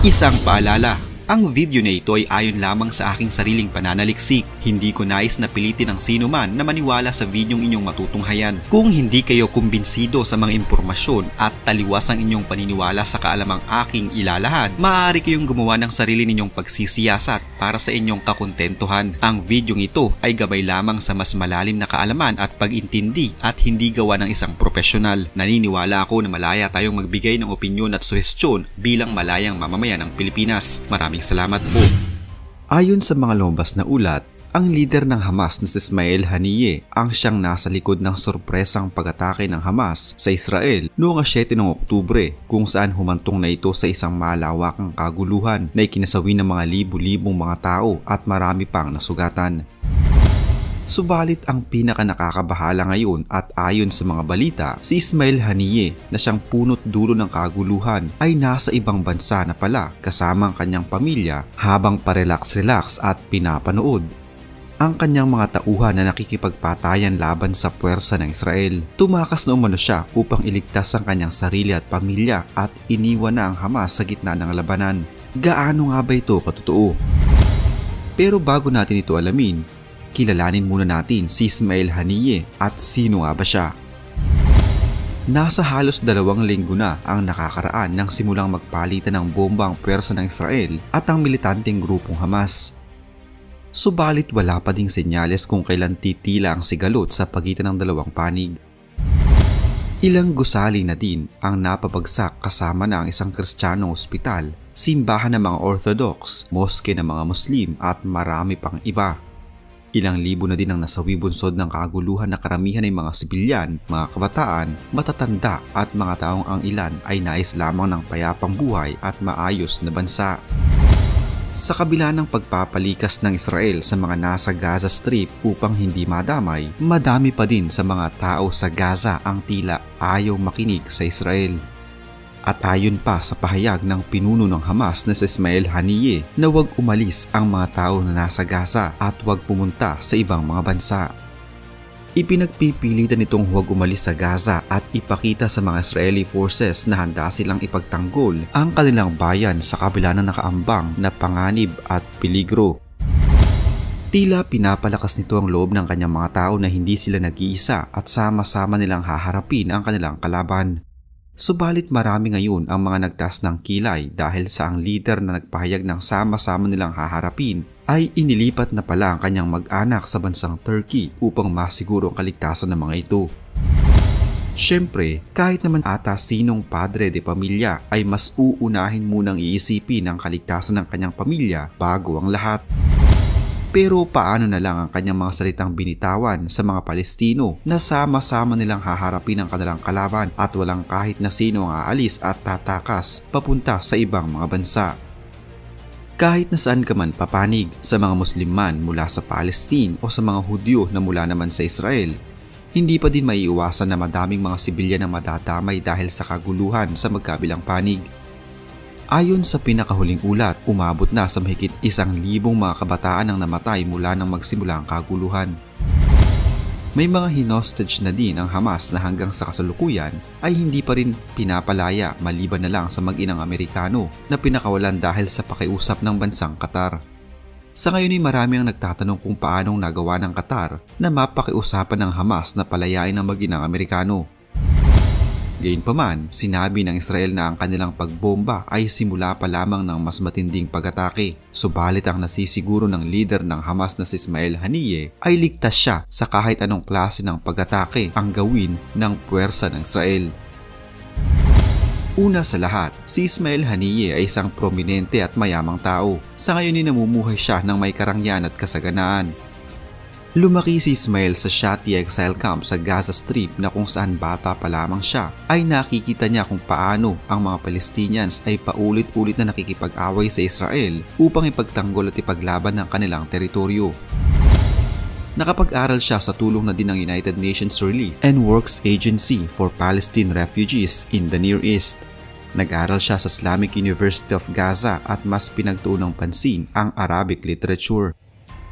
Isang paalala, ang video na ito ay ayon lamang sa aking sariling pananaliksik. Hindi ko nais na pilitin ang sino man na maniwala sa videong inyong matutunghayan. Kung hindi kayo kumbinsido sa mga impormasyon at taliwas ang inyong paniniwala sa kaalamang aking ilalahad, maaari kayong gumawa ng sarili ninyong pagsisiyasat para sa inyong kakontentuhan. Ang videong ito ay gabay lamang sa mas malalim na kaalaman at pag-intindi at hindi gawa ng isang profesional. Naniniwala ako na malaya tayong magbigay ng opinyon at suhestyon bilang malayang mamamayan ng Pilipinas. Maraming salamat po. Ayon sa mga lumabas na ulat, ang lider ng Hamas na si Ismail Haniyeh ang siyang nasa likod ng sorpresang pag-atake ng Hamas sa Israel noong 7 ng Oktubre, kung saan humantong na ito sa isang malawakang kaguluhan na ikinasawi ng mga libu-libong mga tao at marami pang nasugatan. Subalit ang pinakanakakabahala ngayon at ayon sa mga balita, si Ismail Haniyeh na siyang punot dulo ng kaguluhan ay nasa ibang bansa na pala kasama ang kanyang pamilya habang parelax-relax at pinapanood ang kanyang mga tauhan na nakikipagpatayan laban sa puwersa ng Israel. Tumakas na umano siya upang iligtas ang kanyang sarili at pamilya at iniwan na ang Hamas sa gitna ng labanan. Gaano nga ba ito katotoo? Pero bago natin ito alamin, kilalanin muna natin si Ismail Haniyeh at sino nga ba siya. Nasa halos 2 linggo na ang nakakaraan nang simulang magpalitan ng bomba ang puwersa ng Israel at ang militanteng grupong Hamas. Subalit wala pa ding senyales kung kailan titila ang sigalot sa pagitan ng dalawang panig. Ilang gusali na din ang napabagsak kasama na ang isang Kristiyanong ospital, simbahan ng mga Orthodox, moske ng mga Muslim at marami pang iba. Ilang libo na din ang nasawi bunsod ng kaguluhan na karamihan ay mga sibilyan, mga kabataan, matatanda at mga taong ang ilan ay nais lamang ng payapang buhay at maayos na bansa. Sa kabila ng pagpapalikas ng Israel sa mga nasa Gaza Strip upang hindi madamay, madami pa din sa mga tao sa Gaza ang tila ayaw makinig sa Israel. At ayon pa sa pahayag ng pinuno ng Hamas na si Ismail Haniyeh na huwag umalis ang mga tao na nasa Gaza at huwag pumunta sa ibang mga bansa. Ipinagpipilitan itong huwag umalis sa Gaza at ipakita sa mga Israeli forces na handa silang ipagtanggol ang kanilang bayan sa kabila ng nakaambang na panganib at peligro. Tila pinapalakas nito ang loob ng kanyang mga tao na hindi sila nag-iisa at sama-sama nilang haharapin ang kanilang kalaban. Subalit marami ngayon ang mga nagtaas ng kilay dahil sa ang lider na nagpahayag ng sama-sama nilang haharapin ay inilipat na pala ang kanyang mag-anak sa bansang Turkey upang masiguro ang kaligtasan ng mga ito. Siyempre, kahit naman ata sinong padre de pamilya ay mas uunahin munang iisipin ang kaligtasan ng kanyang pamilya bago ang lahat. Pero paano na lang ang kanyang mga salitang binitawan sa mga Palestino na sama-sama nilang haharapin ang kanilang kalaban at walang kahit na sino ang aalis at tatakas papunta sa ibang mga bansa. Kahit nasaan ka man papanig, sa mga Muslim man mula sa Palestine o sa mga Hudyo na mula naman sa Israel, hindi pa din maiiwasan na madaming mga sibilyan ang madadamay dahil sa kaguluhan sa magkabilang panig. Ayon sa pinakahuling ulat, umabot na sa mahigit 1,000 mga kabataan ang namatay mula nang magsimula ang kaguluhan. May mga hinostage na din ang Hamas na hanggang sa kasalukuyan ay hindi pa rin pinapalaya maliban na lang sa mag-inang Amerikano na pinakawalan dahil sa pakiusap ng bansang Qatar. Sa ngayon ay marami ang nagtatanong kung paanong nagawa ng Qatar na mapakiusapan ng Hamas na palayain ang mag-inang Amerikano. Gayunpaman, sinabi ng Israel na ang kanilang pagbomba ay simula pa lamang ng mas matinding pag-atake. Subalit ang nasisiguro ng lider ng Hamas na si Ismail Haniyeh ay ligtas siya sa kahit anong klase ng pag-atake ang gawin ng puwersa ng Israel. Una sa lahat, si Ismail Haniyeh ay isang prominente at mayamang tao. Sa ngayon ay namumuhay siya ng may karangyan at kasaganaan. Lumaki si Ismail sa shanty exile camp sa Gaza Strip na kung saan bata pa lamang siya ay nakikita niya kung paano ang mga Palestinians ay paulit-ulit na nakikipag-away sa Israel upang ipagtanggol at ipaglaban ng kanilang teritoryo. Nakapag-aral siya sa tulong na din ng United Nations Relief and Works Agency for Palestine Refugees in the Near East. Nag-aral siya sa Islamic University of Gaza at mas pinagtuon ng pansin ang Arabic literature.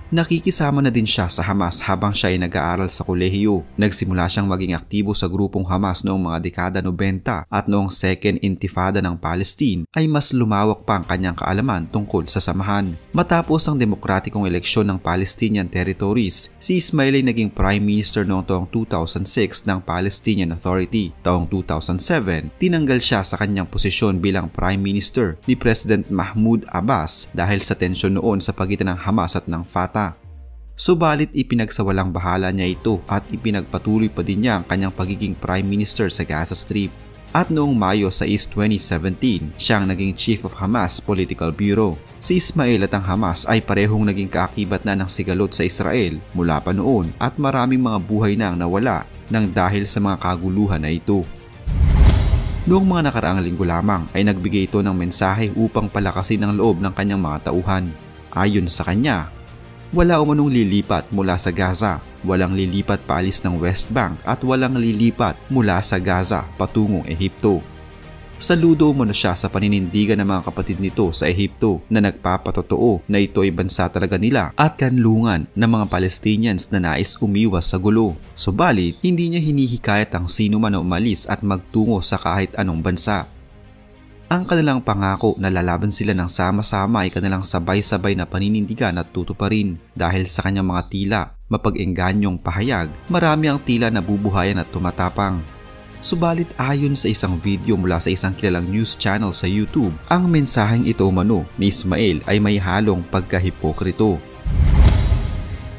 Nakikisama na din siya sa Hamas habang siya ay nag-aaral sa kolehiyo. Nagsimula siyang maging aktibo sa grupong Hamas noong mga dekada 90 at noong Second Intifada ng Palestine ay mas lumawak pa ang kanyang kaalaman tungkol sa samahan. Matapos ang demokratikong eleksyon ng Palestinian territories, si Ismail ay naging Prime Minister noong taong 2006 ng Palestinian Authority. Taong 2007, tinanggal siya sa kanyang posisyon bilang Prime Minister ni President Mahmoud Abbas dahil sa tensyon noon sa pagitan ng Hamas at ng Fatah. Subalit ipinagsawalang bahala niya ito at ipinagpatuloy pa din niya ang kanyang pagiging Prime Minister sa Gaza Strip. At noong Mayo 6, 2017, siyang naging Chief of Hamas Political Bureau. Si Ismail at ang Hamas ay parehong naging kaakibat na ng sigalot sa Israel mula pa noon at maraming mga buhay na ang nawala nang dahil sa mga kaguluhan na ito. Noong mga nakaraang linggo lamang ay nagbigay ito ng mensahe upang palakasin ang loob ng kanyang mga tauhan. Ayon sa kanya, wala umanong lilipat mula sa Gaza, walang lilipat paalis ng West Bank at walang lilipat mula sa Gaza patungong Egypto. Saludo umano siya sa paninindigan ng mga kapatid nito sa Egypto na nagpapatotoo na ito ay bansa talaga nila at kanlungan ng mga Palestinians na nais umiwas sa gulo. Subalit, hindi niya hinihikayat ang sino man na umalis at magtungo sa kahit anong bansa. Ang kanilang pangako na lalaban sila ng sama-sama ay kanilang sabay-sabay na paninindigan at tutuparin. Dahil sa kanyang mga tila, mapag-enganyong pahayag, marami ang tila na bubuhayan at tumatapang. Subalit ayon sa isang video mula sa isang kilalang news channel sa YouTube, ang mensaheng ito umano ni Ismail ay may halong pagkahipokrito.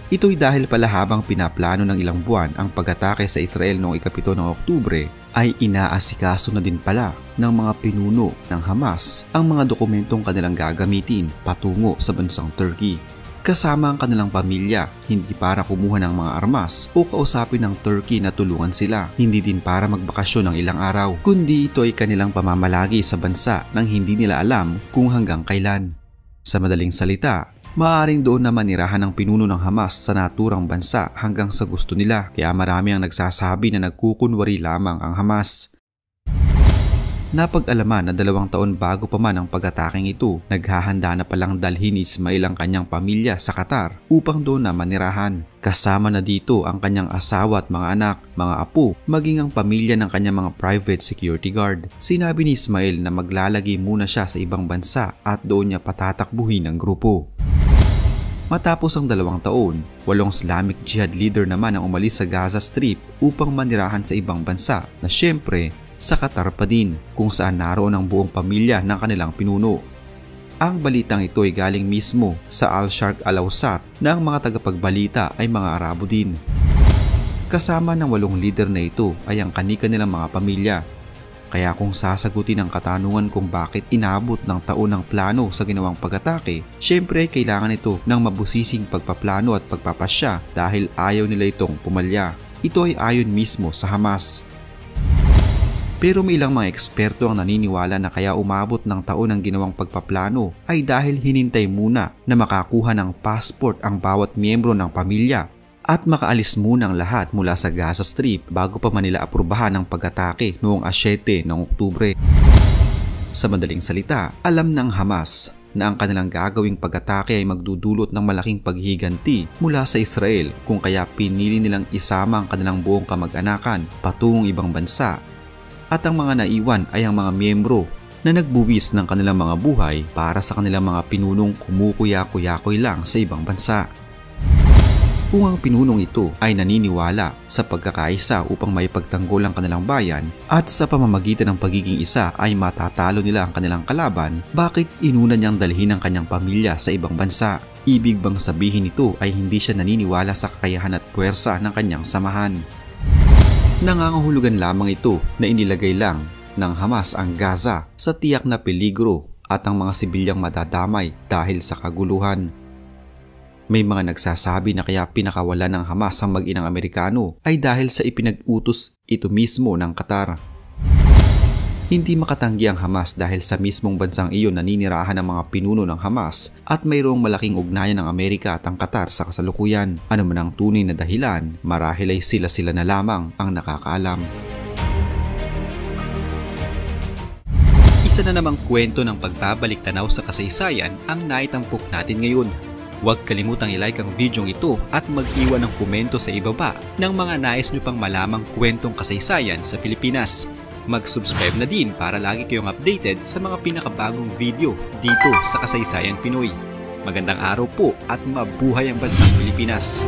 Ito'y dahil pala habang pinaplano ng ilang buwan ang pag-atake sa Israel noong ika-7 ng Oktubre, ay inaasikaso na din pala ng mga pinuno ng Hamas ang mga dokumentong kanilang gagamitin patungo sa bansang Turkey. Kasama ang kanilang pamilya, hindi para kumuha ng mga armas o kausapin ng Turkey na tulungan sila, hindi din para magbakasyon ng ilang araw, kundi ito ay kanilang pamamalagi sa bansa nang hindi nila alam kung hanggang kailan. Sa madaling salita, maaaring doon na manirahan ng pinuno ng Hamas sa naturang bansa hanggang sa gusto nila, kaya marami ang nagsasabi na nagkukunwari lamang ang Hamas. Napag-alaman na 2 taon bago pa man ang pag-ataking ito, naghahanda na palang dalhin ni Ismail ang kanyang pamilya sa Qatar upang doon na manirahan. Kasama na dito ang kanyang asawa at mga anak, mga apo, maging ang pamilya ng kanyang mga private security guard. Sinabi ni Ismail na maglalagay muna siya sa ibang bansa at doon niya patatakbuhin ang grupo. Matapos ang 2 taon, 8 Islamic Jihad leader naman ang umalis sa Gaza Strip upang manirahan sa ibang bansa na siyempre sa Qatar pa din, kung saan naroon ang buong pamilya ng kanilang pinuno. Ang balitang ito ay galing mismo sa Alshark al-Ausat na ang mga tagapagbalita ay mga Arabo din. Kasama ng 8 leader na ito ay ang kanika nilang mga pamilya. Kaya kung sasagutin ang katanungan kung bakit inabot ng taon ang plano sa ginawang pag-atake, syempre kailangan ito ng mabusising pagpaplano at pagpapasya dahil ayaw nila itong pumalya. Ito ay ayon mismo sa Hamas. Pero may ilang mga eksperto ang naniniwala na kaya umabot ng taon ang ginawang pagpaplano ay dahil hinintay muna na makakuha ng passport ang bawat miyembro ng pamilya at makaalis muna ang lahat mula sa Gaza Strip bago pa man nila aprubahan ang pag-atake noong 7 ng Oktubre. Sa madaling salita, alam ng Hamas na ang kanilang gagawing pag-atake ay magdudulot ng malaking paghiganti mula sa Israel, kung kaya pinili nilang isama ang kanilang buong kamag-anakan patungong ibang bansa at ang mga naiwan ay ang mga miyembro na nagbuwis ng kanilang mga buhay para sa kanilang mga pinunong kumukuya-kuyakoy lang sa ibang bansa. Kung ang pinunong ito ay naniniwala sa pagkakaisa upang maipagtanggol ang kanilang bayan at sa pamamagitan ng pagiging isa ay matatalo nila ang kanilang kalaban, bakit inuna niyang dalhin ang kanyang pamilya sa ibang bansa? Ibig bang sabihin ito ay hindi siya naniniwala sa kakayahan at puwersa ng kanyang samahan? Nangangahulugan lamang ito na inilagay lang ng Hamas ang Gaza sa tiyak na peligro at ang mga sibilyang madadamay dahil sa kaguluhan. May mga nagsasabi na kaya pinakawalan ng Hamas ang mag-inang Amerikano ay dahil sa ipinag-utos ito mismo ng Qatar. Hindi makatanggi ang Hamas dahil sa mismong bansang iyon naninirahan ang mga pinuno ng Hamas at mayroong malaking ugnayan ng Amerika at ang Qatar sa kasalukuyan. Ano man ang tunay na dahilan, marahil ay sila na lamang ang nakakaalam. Isa na namang kwento ng pagbabalik tanaw sa kasaysayan ang naitampok natin ngayon. Huwag kalimutang ilike ang video ito at mag-iwan ng komento sa ibaba ng mga nais nyo pang malamang kwentong kasaysayan sa Pilipinas. Mag-subscribe na din para lagi kayong updated sa mga pinakabagong video dito sa Kasaysayan Pinoy. Magandang araw po at mabuhay ang bansang Pilipinas!